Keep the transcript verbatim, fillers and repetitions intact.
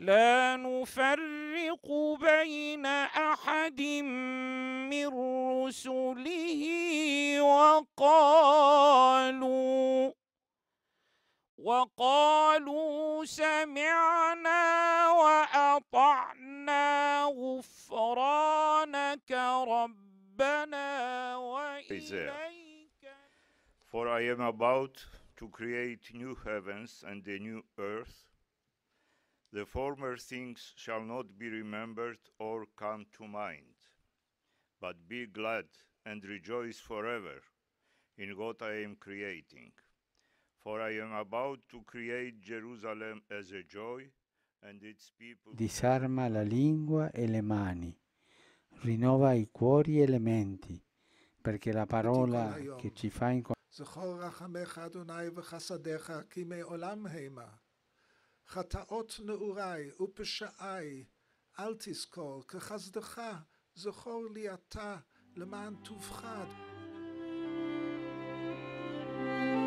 لا نفرق بين أحد من رسله وقالوا وقالوا سمعنا وأطعنا غفرانك ربنا وإليك. For I am about to create new heavens and a new earth. The former things shall not be remembered or come to mind, but be glad and rejoice forever in what I am creating. For I am about to create Jerusalem as a joy and its people. Disarma la lingua e le mani, rinnova i cuori e le menti, perché la parola che ci fa incontrare. חטאות נעורי ופשעי, אל תזכור, כחסדך זכור לי אתה למען טובך.